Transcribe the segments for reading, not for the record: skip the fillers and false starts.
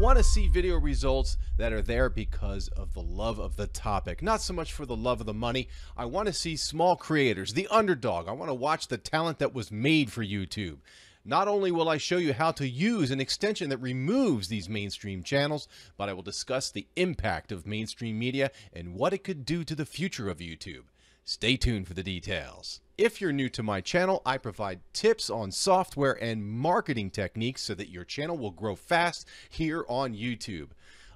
want to see video results that are there because of the love of the topic, not so much for the love of the money. I want to see small creators, the underdog. I want to watch the talent that was made for YouTube. Not only will I show you how to use an extension that removes these mainstream channels, but I will discuss the impact of mainstream media and what it could do to the future of YouTube. Stay tuned for the details. If you're new to my channel, I provide tips on software and marketing techniques so that your channel will grow fast here on YouTube.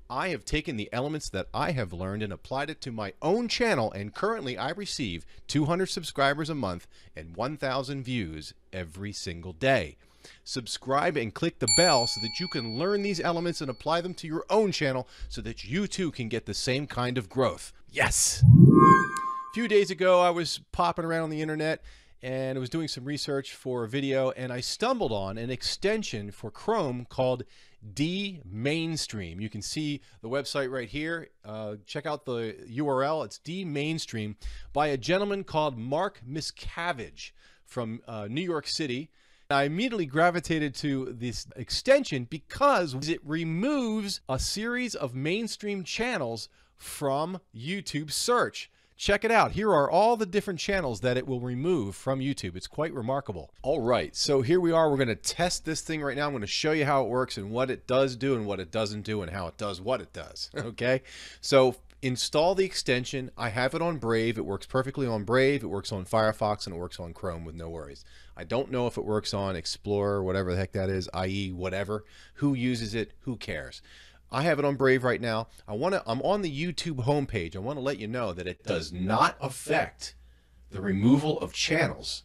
I have taken the elements that I have learned and applied it to my own channel, and currently I receive 200 subscribers a month and 1,000 views every single day. Subscribe and click the bell so that you can learn these elements and apply them to your own channel so that you too can get the same kind of growth. Yes! A few days ago, I was popping around on the internet and I was doing some research for a video, and I stumbled on an extension for Chrome called De-Mainstream. You can see the website right here. Check out the URL. It's De-Mainstream by a gentleman called Mark Mischavage from New York City. I immediately gravitated to this extension because it removes a series of mainstream channels from YouTube search. Check it out. Here are all the different channels that it will remove from YouTube. It's quite remarkable. All right, so here we are. We're going to test this thing right now. I'm going to show you how it works and what it does do and what it doesn't do and how it does what it does. Okay, so install the extension. I have it on Brave. It works perfectly on Brave. It works on Firefox, and it works on Chrome with no worries. I don't know if it works on Explorer, whatever the heck that is, i.e. whatever. Who uses it? Who cares? I have it on Brave right now. I'm on the YouTube homepage. I want to let you know that it does not affect the removal of channels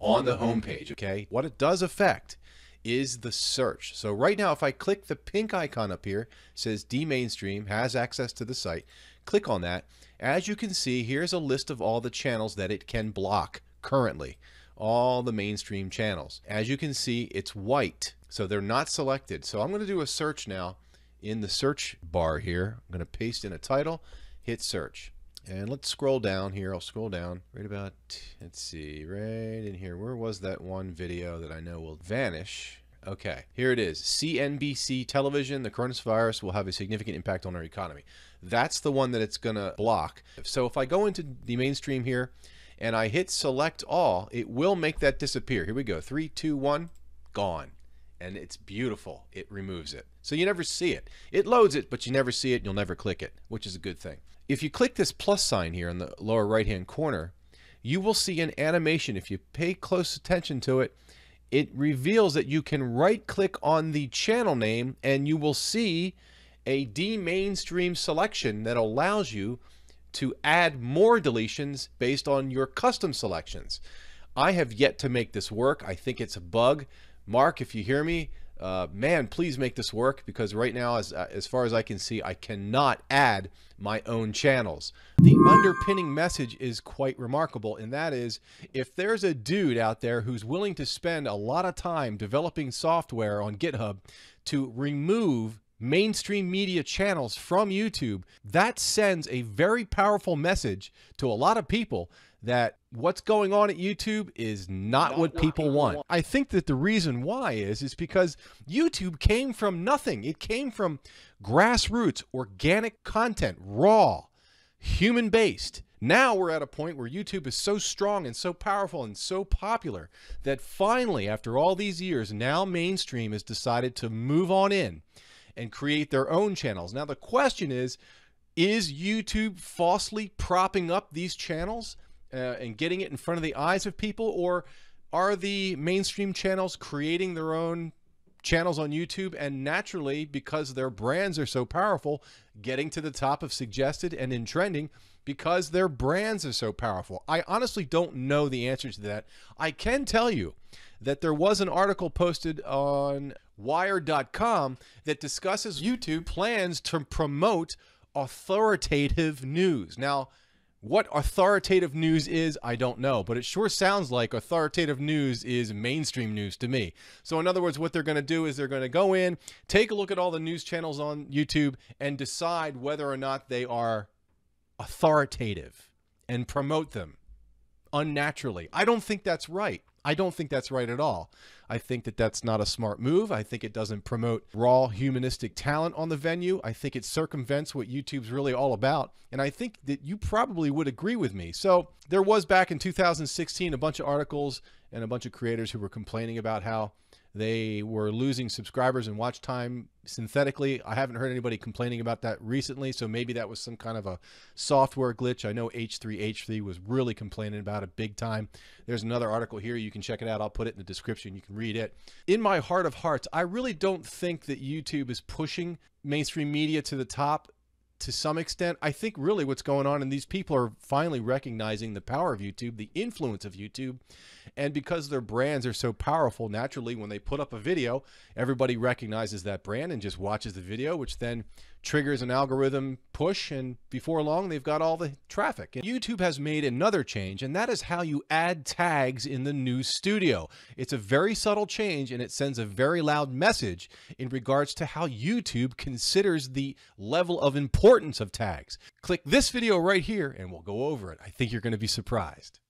on the homepage, okay? What it does affect is the search. So right now, if I click the pink icon up here, it says De-Mainstream, has access to the site. Click on that. As you can see, here's a list of all the channels that it can block currently, all the mainstream channels. As you can see, it's white, so they're not selected. So I'm going to do a search now. In the search bar here, I'm going to paste in a title, hit search, and let's scroll down here. I'll scroll down right about, let's see, right in here. Where was that one video that I know will vanish? Okay, here it is. CNBC television, the coronavirus will have a significant impact on our economy. That's the one that it's going to block. So if I go into De-Mainstream here and I hit select all, it will make that disappear. Here we go. 3, 2, 1, gone. And it's beautiful. It removes it. So you never see it. It loads it, but you never see it. You'll never click it, which is a good thing. If you click this plus sign here in the lower right-hand corner, you will see an animation. If you pay close attention to it, it reveals that you can right-click on the channel name, and you will see a De-Mainstream selection that allows you to add more deletions based on your custom selections. I have yet to make this work. I think it's a bug. Mark, if you hear me, man, please make this work, because right now, as far as I can see, I cannot add my own channels. The underpinning message is quite remarkable, and that is, if there's a dude out there who's willing to spend a lot of time developing software on GitHub to remove mainstream media channels from YouTube, that sends a very powerful message to a lot of people that what's going on at YouTube is not what people want. I think that the reason why is because YouTube came from nothing. It came from grassroots, organic content, raw, human-based. Now we're at a point where YouTube is so strong and so powerful and so popular that finally, after all these years, now mainstream has decided to move on in and create their own channels. Now the question is YouTube falsely propping up these channels and getting it in front of the eyes of people, or are the mainstream channels creating their own channels on YouTube and naturally, because their brands are so powerful, getting to the top of suggested and in trending because their brands are so powerful? I honestly don't know the answer to that. I can tell you that there was an article posted on Wired.com that discusses YouTube plans to promote authoritative news. Now, what authoritative news is, I don't know, but it sure sounds like authoritative news is mainstream news to me. So in other words, what they're going to do is they're going to go in, take a look at all the news channels on YouTube, and decide whether or not they are authoritative and promote them unnaturally. I don't think that's right. I don't think that's right at all. I think that that's not a smart move. I think it doesn't promote raw humanistic talent on the venue. I think it circumvents what YouTube's really all about. And I think that you probably would agree with me. So there was back in 2016, a bunch of articles and a bunch of creators who were complaining about how they were losing subscribers and watch time synthetically. I haven't heard anybody complaining about that recently, so maybe that was some kind of a software glitch. I know H3H3 was really complaining about it big time. There's another article here. You can check it out. I'll put it in the description. You can read it. In my heart of hearts, I really don't think that YouTube is pushing mainstream media to the top to some extent. I think really what's going on, and these people are finally recognizing the power of YouTube, the influence of YouTube. And because their brands are so powerful, naturally, when they put up a video, everybody recognizes that brand and just watches the video, which then triggers an algorithm push. And before long, they've got all the traffic. And YouTube has made another change, and that is how you add tags in the new studio. It's a very subtle change, and it sends a very loud message in regards to how YouTube considers the level of importance of tags. Click this video right here and we'll go over it. I think you're going to be surprised.